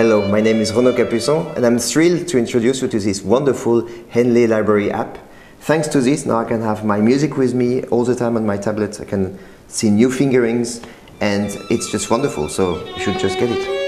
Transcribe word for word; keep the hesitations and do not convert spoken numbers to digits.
Hello, my name is Renaud Capuçon and I'm thrilled to introduce you to this wonderful Henle Library app. Thanks to this, now I can have my music with me all the time on my tablet. I can see new fingerings and it's just wonderful, so you should just get it.